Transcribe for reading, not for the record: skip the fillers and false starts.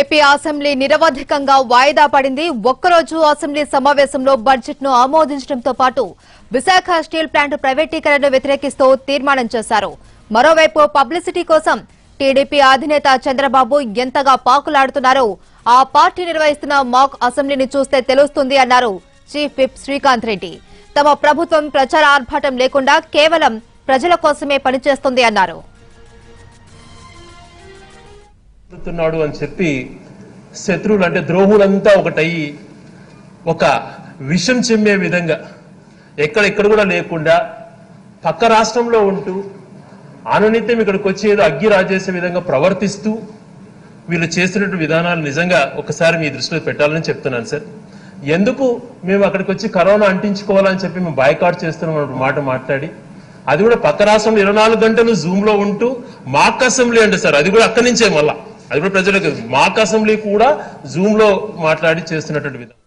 AP assembly నిరవధికంగా వాయిదా పడింది. ఒక్క రోజు అసెంబ్లీ సమావేశంలో బడ్జెట్ను ఆమోదించడంతో పాటు విశాఖ స్టీల్ ప్లాంట్ ప్రైవేటీకరణను వ్యతిరేకిస్తూ తీర్మానం చేశారు. మరోవైపు పబ్లిసిటీ కోసం టీడీపీ అధినేత చంద్రబాబు ఎంతగా పాకులాడుతున్నారో ఆ పార్టీ నిర్వహిస్తున్న మాక్ అసెంబ్లీని చూస్తే తెలుస్తుంది అన్నారు చీఫ్ విప్ శ్రీకాంత్ రెడ్డి. తమ ప్రభుత్వం ప్రచార ఆర్భాటం లేకుండా కేవలం ప్రజల కోసమే పనిచేస్తుంది అన్నారు. తున్నాడు అని చెప్పి శత్రువులంటే ద్రోహులంతా ఒకటయ్యి ఒక విషం చెమ్మే విధంగా ఎక్కడెక్కడ కూడా లేకుండా పక్క రాష్ట్రంలో ఉంటూ అనునిత్యం ఇక్కడికి వచ్చి ఏదో అగ్గి రాజేసే విధంగా ప్రవర్తిస్తూ వీళ్ళు చేసినటువంటి విధానాలు నిజంగా ఒకసారి మీ దృష్టిలో పెట్టాలని చెప్తున్నాను సార్. ఎందుకు మేము అక్కడికి వచ్చి కరోనా అంటించుకోవాలని చెప్పి మేము బాయ్కాట్ చేస్తున్నాం మాట మాట్లాడి, అది కూడా పక్క రాష్ట్రంలో 24 గంటలు జూమ్లో ఉంటూ మాక్ అసెంబ్లీ అంటే సార్ అది కూడా అక్కడి నుంచే మళ్ళా అది కూడా ప్రజలకు మాక్ అసెంబ్లీ కూడా జూమ్లో మాట్లాడి చేస్తున్నటువంటి విధానం.